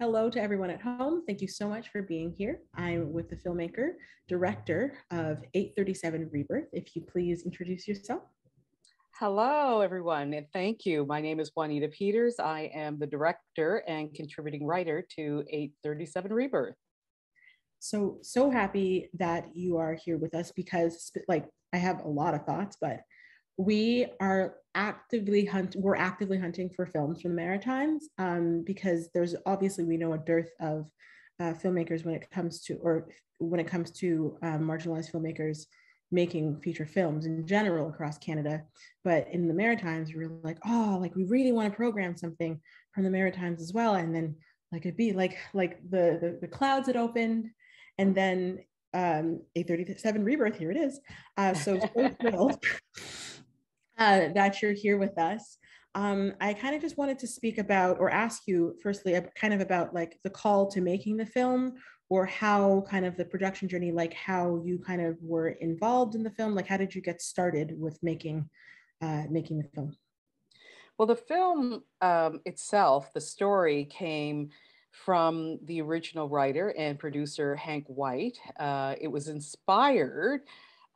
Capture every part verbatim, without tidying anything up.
Hello to everyone at home. Thank you so much for being here. I'm with the filmmaker, director of eight thirty-seven Rebirth. If you please introduce yourself. Hello, everyone, and thank you. My name is Juanita Peters. I am the director and contributing writer to eight thirty-seven Rebirth. So, so happy that you are here with us because, like, I have a lot of thoughts, but we are actively hunting, we're actively hunting for films from the Maritimes um, because there's obviously, we know a dearth of uh, filmmakers when it comes to, or when it comes to um, marginalized filmmakers making feature films in general across Canada. But in the Maritimes, we were like, oh, like we really want to program something from the Maritimes as well. And then like it'd be like, like the, the, the clouds had opened and then um, eight thirty-seven Rebirth, here it is. Uh, so, so thrilled. Uh, that you're here with us. Um, I kind of just wanted to speak about or ask you firstly kind of about like the call to making the film or how kind of the production journey, like how you kind of were involved in the film, like how did you get started with making, uh, making the film? Well, the film um, itself, the story came from the original writer and producer Hank White. Uh, it was inspired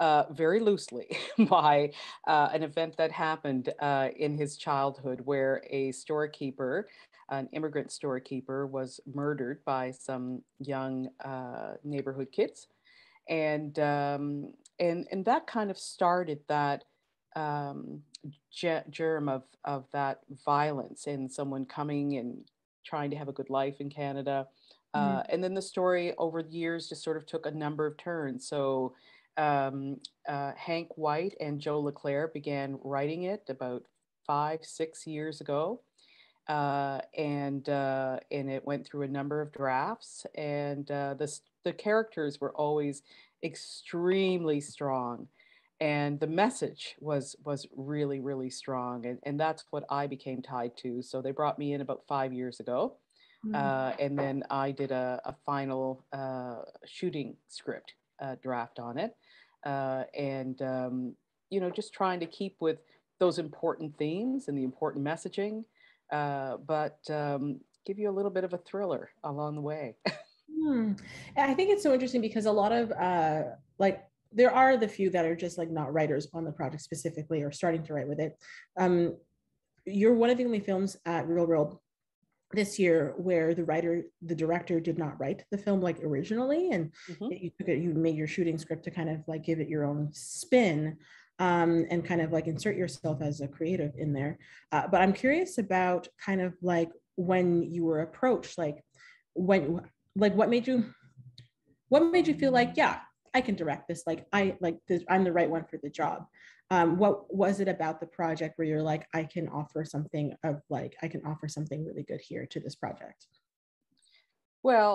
Uh, very loosely by uh, an event that happened uh, in his childhood where a storekeeper, an immigrant storekeeper, was murdered by some young uh, neighborhood kids. And, um, and, and that kind of started that um, ge- germ of, of that violence and someone coming and trying to have a good life in Canada. Uh, mm-hmm. And then the story over the years just sort of took a number of turns. So Um, uh, Hank White and Joe LeClaire began writing it about five, six years ago. Uh, and, uh, and it went through a number of drafts and uh, the, the characters were always extremely strong. And the message was, was really, really strong. And, and that's what I became tied to. So they brought me in about five years ago. Mm-hmm. uh, and then I did a, a final uh, shooting script Uh, draft on it uh, and um, you know, just trying to keep with those important themes and the important messaging uh, but um, give you a little bit of a thriller along the way. hmm. I think it's so interesting because a lot of uh, like there are the few that are just like not writers on the project specifically or starting to write with it. Um, you're one of the only films at Real World this year where the writer, the director did not write the film like originally, and mm-hmm. you took it, you made your shooting script to kind of like give it your own spin um, and kind of like insert yourself as a creative in there. Uh, but I'm curious about kind of like when you were approached, like when, like what made you, what made you feel like, yeah, I can direct this. Like I, like this, I'm the right one for the job. Um, what was it about the project where you're like, I can offer something of like, I can offer something really good here to this project? Well,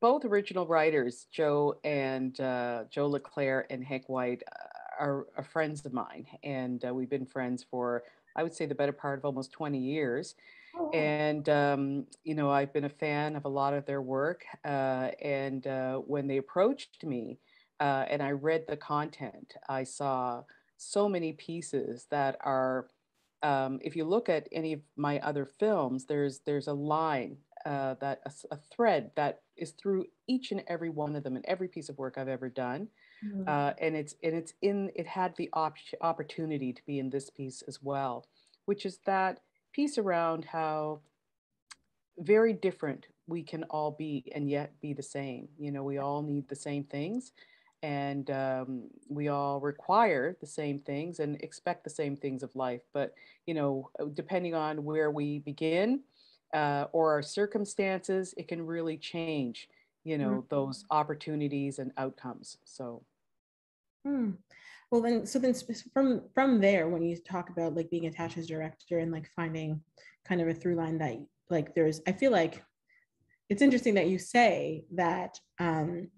both original writers, Joe and uh, Joe LeClaire and Hank White, are, are friends of mine. And uh, we've been friends for, I would say, the better part of almost twenty years. Oh. And, um, you know, I've been a fan of a lot of their work. Uh, and uh, when they approached me uh, and I read the content, I saw so many pieces that are, um, if you look at any of my other films, there's there's a line, uh, that a, a thread that is through each and every one of them and every piece of work I've ever done. Mm-hmm. uh, and it's and it's in, it had the op opportunity to be in this piece as well, which is that piece around how very different we can all be and yet be the same. You know, we all need the same things and um, we all require the same things and expect the same things of life. But, you know, depending on where we begin uh, or our circumstances, it can really change, you know, mm-hmm. those opportunities and outcomes. So. Hmm. Well, then, so then from, from there, when you talk about like being attached as director and like finding kind of a through line that like there's, I feel like it's interesting that you say that um,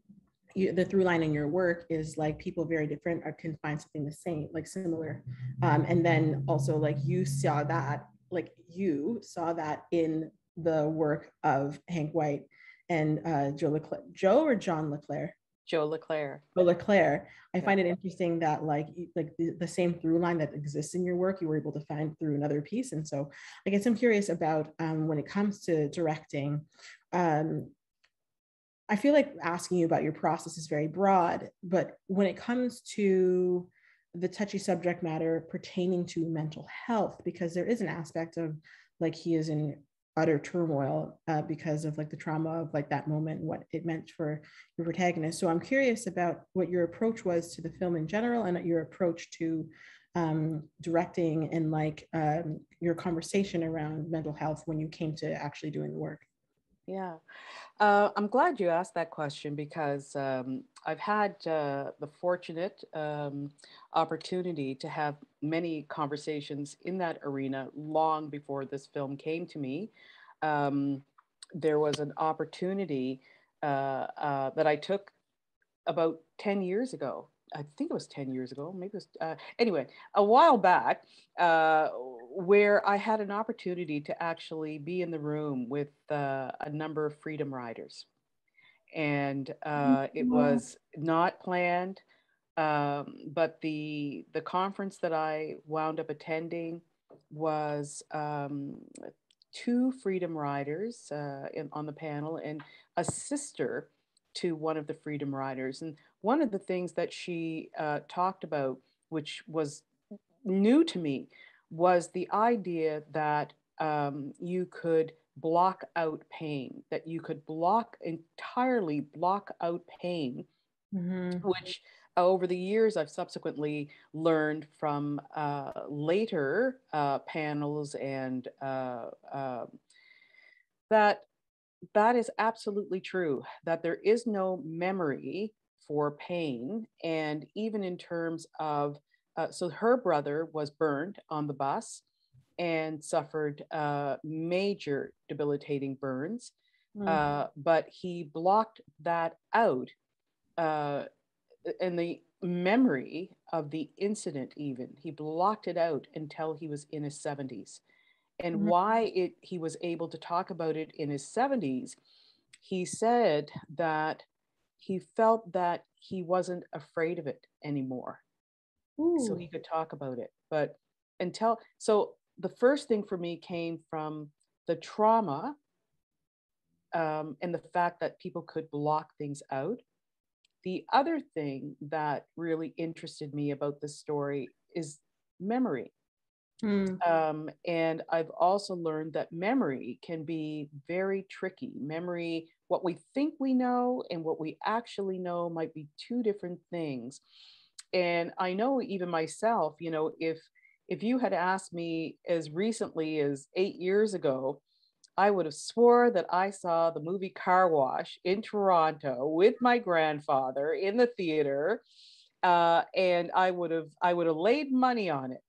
you, the through line in your work is like people very different or can find something the same, like similar. Um, and then also like you saw that, like you saw that in the work of Hank White and uh, Joe LeClaire, Joe or John LeClaire? Joe LeClaire. Joe LeClaire. I yeah. find it interesting that like like the, the same through line that exists in your work, you were able to find through another piece. And so I guess I'm curious about um, when it comes to directing, um, I feel like asking you about your process is very broad, but when it comes to the touchy subject matter pertaining to mental health, because there is an aspect of like he is in utter turmoil uh, because of like the trauma of like that moment, what it meant for your protagonist. So I'm curious about what your approach was to the film in general and your approach to um, directing and like um, your conversation around mental health when you came to actually doing the work. Yeah, uh, I'm glad you asked that question because um, I've had uh, the fortunate um, opportunity to have many conversations in that arena long before this film came to me. Um, there was an opportunity uh, uh, that I took about ten years ago. I think it was ten years ago, maybe it was, uh, anyway, a while back, uh, where I had an opportunity to actually be in the room with uh, a number of freedom riders. And uh, it was not planned, um, but the, the conference that I wound up attending was um, two freedom riders uh, in, on the panel and a sister to one of the freedom riders. And one of the things that she uh, talked about, which was new to me, was the idea that um, you could block out pain, that you could block entirely block out pain, mm-hmm. which uh, over the years I've subsequently learned from uh, later uh, panels and uh, uh, that that is absolutely true, that there is no memory for pain. And even in terms of, uh, so her brother was burned on the bus and suffered uh, major debilitating burns, mm. uh, but he blocked that out. Uh, and the memory of the incident even, he blocked it out until he was in his seventies. And mm-hmm. why it, he was able to talk about it in his seventies, he said that he felt that he wasn't afraid of it anymore. Ooh. So he could talk about it. But until, so the first thing for me came from the trauma um, and the fact that people could block things out. The other thing that really interested me about this story is memory. Mm. Um, and I've also learned that memory can be very tricky. Memory, what we think we know and what we actually know might be two different things. And I know even myself, you know, if if you had asked me as recently as eight years ago, I would have swore that I saw the movie Car Wash in Toronto with my grandfather in the theater, uh, and I would have I would have laid money on it.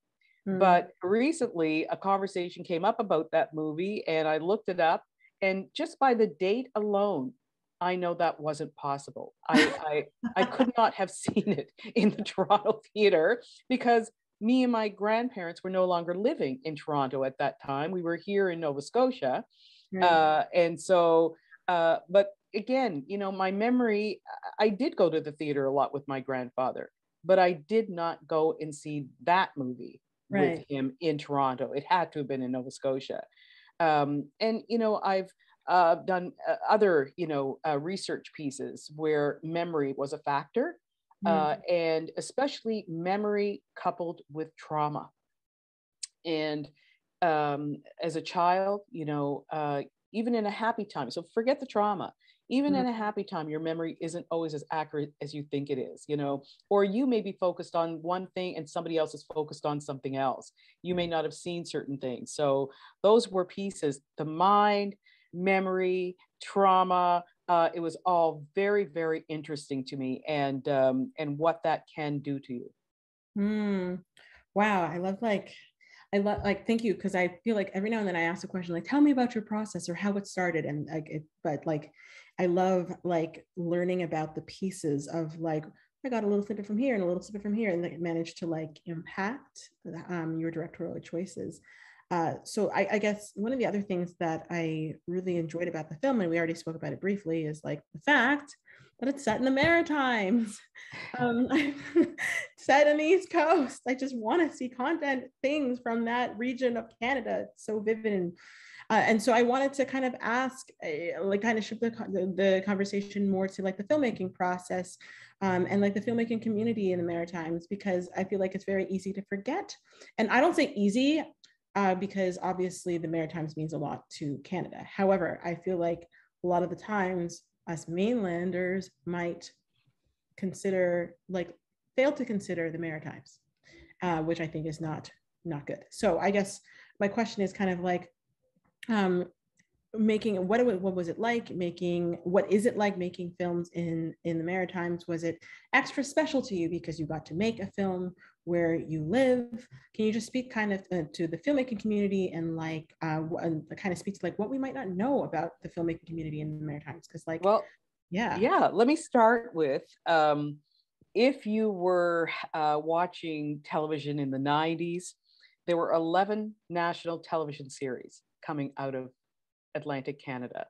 But recently a conversation came up about that movie and I looked it up, and just by the date alone, I know that wasn't possible. I, I, I could not have seen it in the Toronto theater because me and my grandparents were no longer living in Toronto at that time. We were here in Nova Scotia. Right. Uh, and so, uh, but again, you know, my memory, I did go to the theater a lot with my grandfather, but I did not go and see that movie. Right. With him in Toronto. It had to have been in Nova Scotia. Um, and, you know, I've uh, done uh, other, you know, uh, research pieces where memory was a factor, uh, mm. and especially memory coupled with trauma. And um, as a child, you know, uh, even in a happy time, so forget the trauma, even mm. in a happy time, your memory isn't always as accurate as you think it is, you know, or you may be focused on one thing and somebody else is focused on something else. You may not have seen certain things. So those were pieces, the mind, memory, trauma. Uh, it was all very, very interesting to me, and, um, and what that can do to you. Mm. Wow. I love like, I love like, thank you. Cause I feel like every now and then I ask a question, like, tell me about your process or how it started. And like, it, but like, I love like learning about the pieces of like, I got a little snippet from here and a little snippet from here, and like managed to like impact um, your directorial choices. Uh, so I, I guess one of the other things that I really enjoyed about the film, and we already spoke about it briefly, is like the fact but it's set in the Maritimes, um, set in the East Coast. I just want to see content things from that region of Canada. It's so vivid. And, uh, and so I wanted to kind of ask, uh, like kind of shift the, the conversation more to like the filmmaking process um, and like the filmmaking community in the Maritimes, because I feel like it's very easy to forget. And I don't say easy uh, because obviously the Maritimes means a lot to Canada. However, I feel like a lot of the times us mainlanders might consider, like fail to consider the Maritimes, uh, which I think is not, not good. So I guess my question is kind of like, um, making, what, what was it like making, what is it like making films in, in the Maritimes? Was it extra special to you because you got to make a film where you live? Can you just speak kind of uh, to the filmmaking community and like, uh, and kind of speak to like what we might not know about the filmmaking community in the Maritimes? Cause like, well, yeah. Yeah, let me start with, um, if you were uh, watching television in the nineties, there were eleven national television series coming out of Atlantic Canada.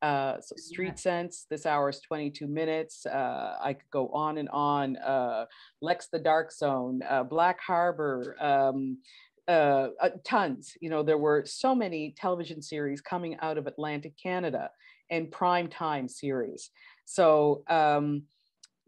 Uh, so Street Sense, This Hour is twenty-two minutes. Uh, I could go on and on. Uh, Lex the Dark Zone, uh, Black Harbor, um, uh, uh, tons. You know, there were so many television series coming out of Atlantic Canada and prime time series. So um,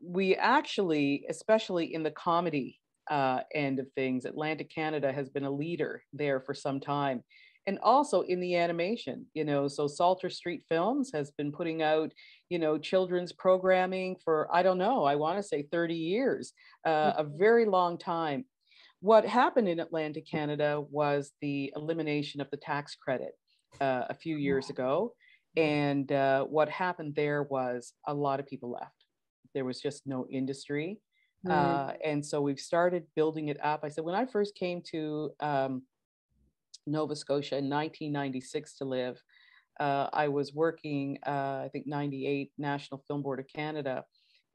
we actually, especially in the comedy uh, end of things, Atlantic Canada has been a leader there for some time. And also in the animation, you know, so Salter Street Films has been putting out, you know, children's programming for, I don't know, I want to say thirty years, uh, a very long time. What happened in Atlantic Canada was the elimination of the tax credit uh, a few years ago. And uh, what happened there was a lot of people left. There was just no industry. Mm-hmm. uh, and so we've started building it up. I said, when I first came to um, Nova Scotia in nineteen ninety-six to live. Uh, I was working, uh, I think ninety-eight, National Film Board of Canada,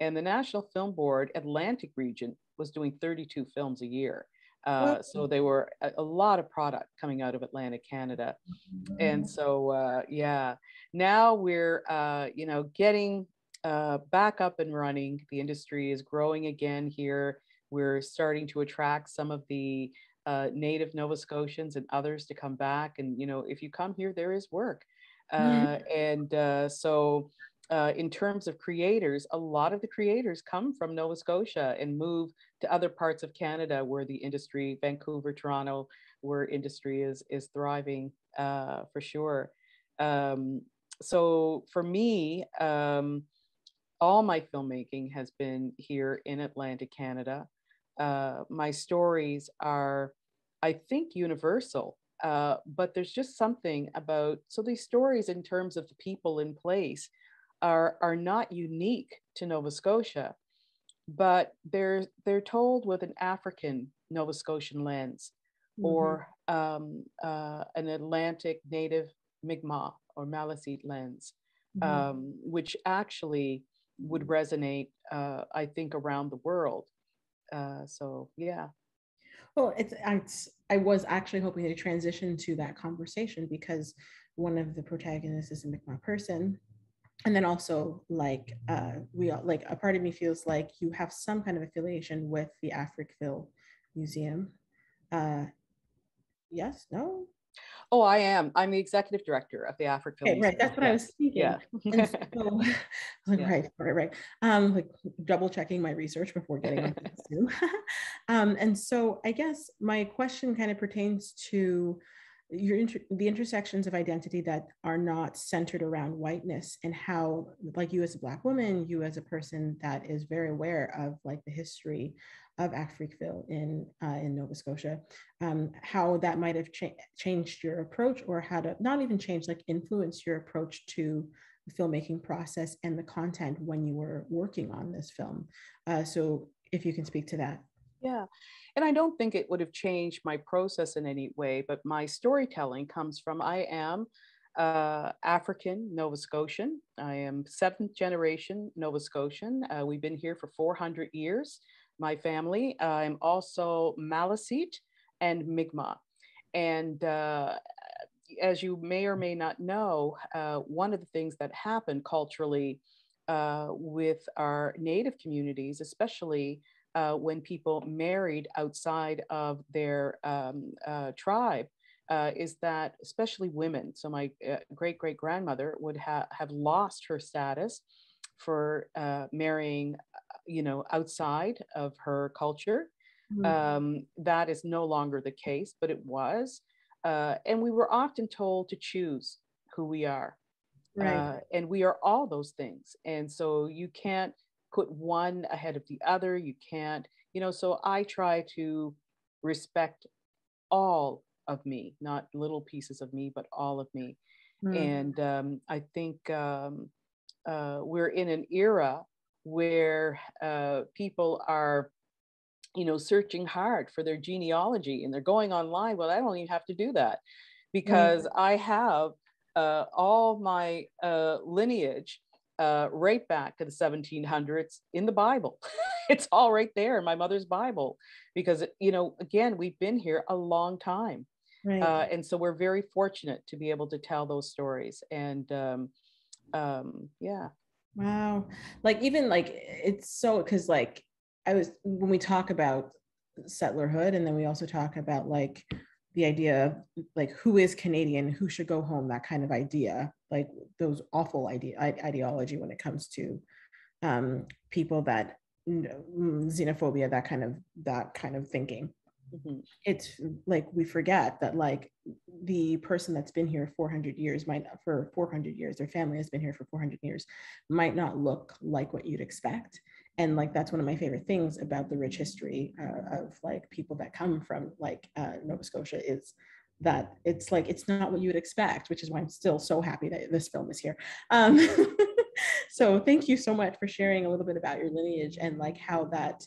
and the National Film Board Atlantic region was doing thirty-two films a year. Uh, so they were a, a lot of product coming out of Atlantic Canada. And so, uh, yeah, now we're, uh, you know, getting uh, back up and running. The industry is growing again here. We're starting to attract some of the Uh, native Nova Scotians and others to come back. And, you know, if you come here, there is work. Uh, mm-hmm. And uh, so uh, in terms of creators, a lot of the creators come from Nova Scotia and move to other parts of Canada where the industry, Vancouver, Toronto, where industry is, is thriving uh, for sure. Um, so for me, um, all my filmmaking has been here in Atlantic Canada. Uh, my stories are, I think, universal, uh, but there's just something about, so these stories in terms of the people in place are, are not unique to Nova Scotia, but they're, they're told with an African Nova Scotian lens, mm-hmm. or um, uh, an Atlantic Native Mi'kmaq or Maliseet lens, mm-hmm. um, which actually would resonate, uh, I think, around the world. Uh, so yeah. Well, it's, it's, I was actually hoping to transition to that conversation because one of the protagonists is a Mi'kmaq person. And then also like, uh, we all, like a part of me feels like you have some kind of affiliation with the Africville Museum. Uh, yes, no? Oh, I am. I'm the executive director of the Africville Museum. Okay, right, that's what I was thinking. Yeah. And so, I was like, yeah. Right, right, right. Um, like double checking my research before getting on Zoom. um, and so I guess my question kind of pertains to your inter the intersections of identity that are not centered around whiteness, and how, like, you as a Black woman, you as a person that is very aware of like the history of Africville in uh, in Nova Scotia, um, how that might have cha changed your approach, or how to not even change, like influence your approach to the filmmaking process and the content when you were working on this film. Uh, so if you can speak to that. Yeah, and I don't think it would have changed my process in any way, but my storytelling comes from, I am uh, African Nova Scotian. I am seventh generation Nova Scotian. Uh, we've been here for four hundred years. My family. I'm also Maliseet and Mi'kmaq. And uh, as you may or may not know, uh, one of the things that happened culturally uh, with our Native communities, especially uh, when people married outside of their um, uh, tribe, uh, is that especially women. So my uh, great-great-grandmother would ha have lost her status for uh, marrying, you know, outside of her culture. Mm-hmm. Um, that is no longer the case, but it was. Uh, and we were often told to choose who we are. Right. Uh, and we are all those things. And so you can't put one ahead of the other. You can't, you know, so I try to respect all of me, not little pieces of me, but all of me. Mm. And um, I think um, uh, we're in an era where uh, people are, you know, searching hard for their genealogy, and they're going online. Well, I don't even have to do that because mm. I have Uh, all my uh, lineage uh, right back to the seventeen hundreds in the Bible. It's all right there in my mother's Bible because, you know, again, we've been here a long time. Right. Uh, and so we're very fortunate to be able to tell those stories. And um, um, yeah. Wow. Like even like it's so, because like I was, when we talk about settlerhood, and then we also talk about like the idea of like who is Canadian, who should go home, that kind of idea, like those awful idea ideology when it comes to um, people that xenophobia, that kind of that kind of thinking. Mm-hmm. It's like we forget that like the person that's been here four hundred years might not, for four hundred years, their family has been here for four hundred years, might not look like what you'd expect. And like, that's one of my favorite things about the rich history uh, of like people that come from like uh, Nova Scotia is that it's like, it's not what you would expect, which is why I'm still so happy that this film is here. Um, so thank you so much for sharing a little bit about your lineage and like how that,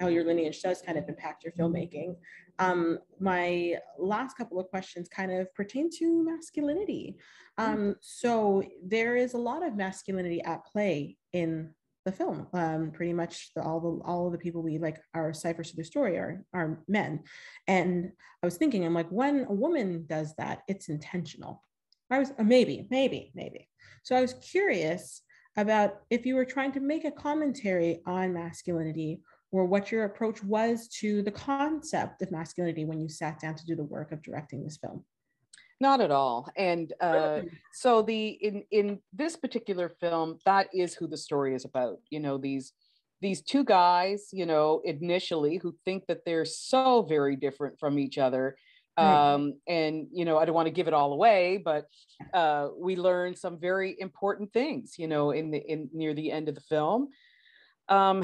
how your lineage does kind of impact your filmmaking. Um, my last couple of questions kind of pertain to masculinity. Um, so there is a lot of masculinity at play in the film. Um, pretty much the, all the all of the people we like our ciphers to the story are are men, and I was thinking, I'm like, when a woman does that, it's intentional. I was maybe maybe maybe. So I was curious about if you were trying to make a commentary on masculinity, or what your approach was to the concept of masculinity when you sat down to do the work of directing this film. Not at all. And uh, so the in, in this particular film, that is who the story is about. You know, these these two guys, you know, initially who think that they're so very different from each other. Um, and, you know, I don't want to give it all away, but uh, we learned some very important things, you know, in the in near the end of the film. Um,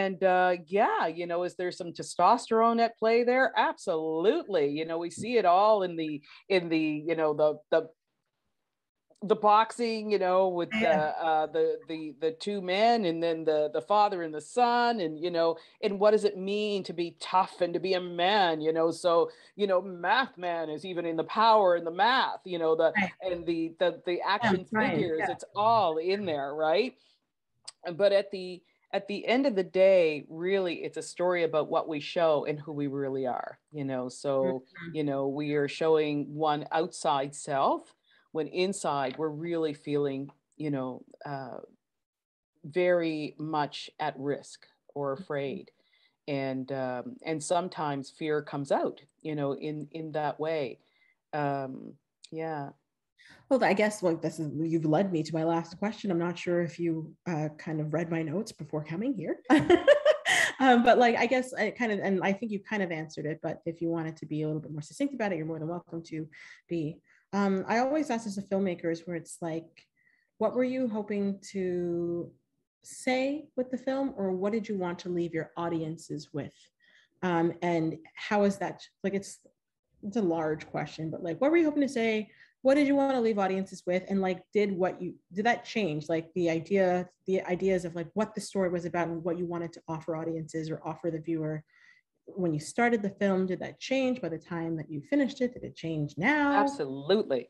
and, uh, yeah, you know, is there some testosterone at play there? Absolutely. You know, we see it all in the, in the, you know, the, the, the boxing, you know, with the, uh, the, the, the two men, and then the, the father and the son, and, you know, and what does it mean to be tough and to be a man, you know? So, you know, math man is even in the power and the math, you know, the, and the, the, the action figures, it's all in there. Right. But at the, At the end of the day, really, it's a story about what we show and who we really are, you know? So, you know, we are showing one outside self when inside we're really feeling, you know, uh, very much at risk or afraid. And, um, and sometimes fear comes out, you know, in, in that way. Um, yeah. Well, I guess like this is, you've led me to my last question. I'm not sure if you uh, kind of read my notes before coming here, um, but like, I guess I kind of, and I think you kind of answered it, but if you wanted to be a little bit more succinct about it, you're more than welcome to be. Um, I always ask this to filmmakers where it's like, what were you hoping to say with the film, or what did you want to leave your audiences with? Um, and how is that, like, it's, it's a large question, but like, what were you hoping to say? What did you want to leave audiences with? And like, did what you, did that change? Like the idea, the ideas of like what the story was about and what you wanted to offer audiences or offer the viewer when you started the film, did that change by the time that you finished it? Did it change now? Absolutely.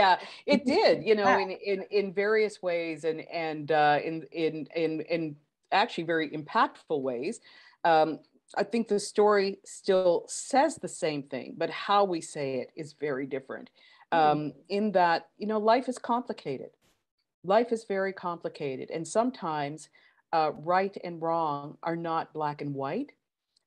Yeah, it did, you know, in, in, in various ways and, and uh, in, in, in, in actually very impactful ways. Um, I think the story still says the same thing, but how we say it is very different. Um, in that, you know, life is complicated. Life is very complicated, and sometimes uh, right and wrong are not black and white.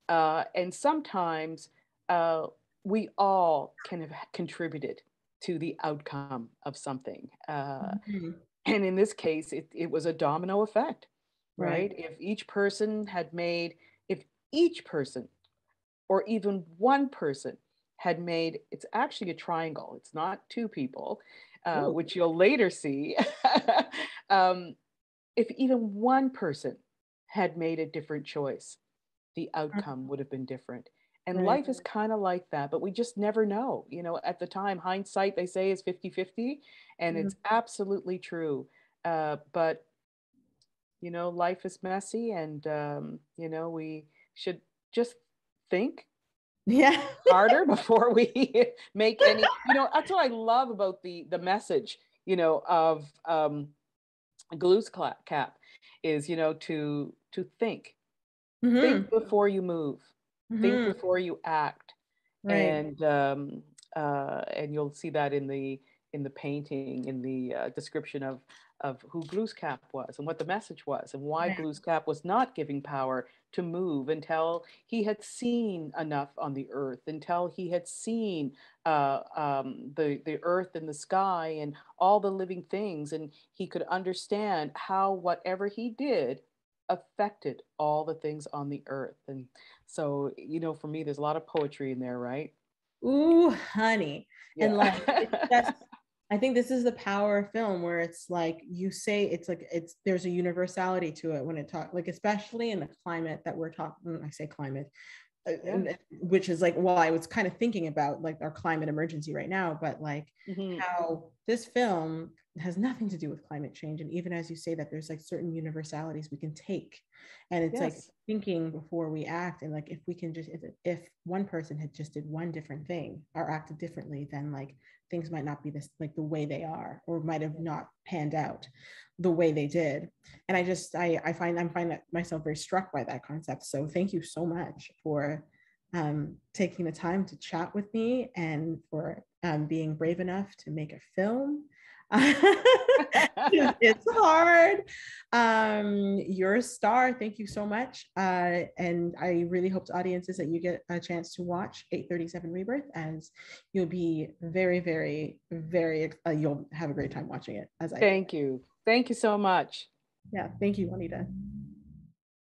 Uh, and sometimes uh, we all can have contributed to the outcome of something. Uh, mm-hmm. And in this case, it, it was a domino effect, right? right? If each person had made, if each person or even one person had made, it's actually a triangle, it's not two people, uh, which you'll later see. um, if even one person had made a different choice, the outcome would have been different. And right. life is kind of like that, but we just never know. You know, at the time, hindsight, they say, is fifty fifty, and mm-hmm. it's absolutely true. Uh, but, you know, life is messy, and, um, you know, we should just think yeah. harder before we make any, you know, that's what I love about the, the message, you know, of um, Glooskap is, you know, to, to think, mm-hmm. think before you move. Think mm-hmm. before you act, right. and um, uh, and you'll see that in the in the painting, in the uh, description of of who Glooskap was and what the message was, and why yeah. Glooskap was not giving power to move until he had seen enough on the earth, until he had seen uh, um, the the earth and the sky and all the living things, and he could understand how whatever he did affected all the things on the earth. And so, you know, for me, there's a lot of poetry in there, right? Ooh, honey. Yeah. And like, it's just, I think this is the power of film, where it's like, you say, it's like, it's, there's a universality to it when it talks, like, especially in the climate that we're talking, I say climate, yeah. which is like, well, I was kind of thinking about like our climate emergency right now, but like mm-hmm. how this film has nothing to do with climate change. And even as you say that, there's like certain universalities we can take. And it's yes. like thinking before we act. And like, if we can just, if, if one person had just did one different thing or acted differently, then like things might not be this, like the way they are, or might have not panned out the way they did. And I just, I, I find, I'm finding myself very struck by that concept. So thank you so much for um, taking the time to chat with me, and for um, being brave enough to make a film. It's hard. Um, you're a star. Thank you so much. Uh, and I really hope to audiences that you get a chance to watch eight thirty-seven Rebirth, as you'll be very, very, very, uh, you'll have a great time watching it. As I Thank you. Thank you so much. Yeah. Thank you, Juanita.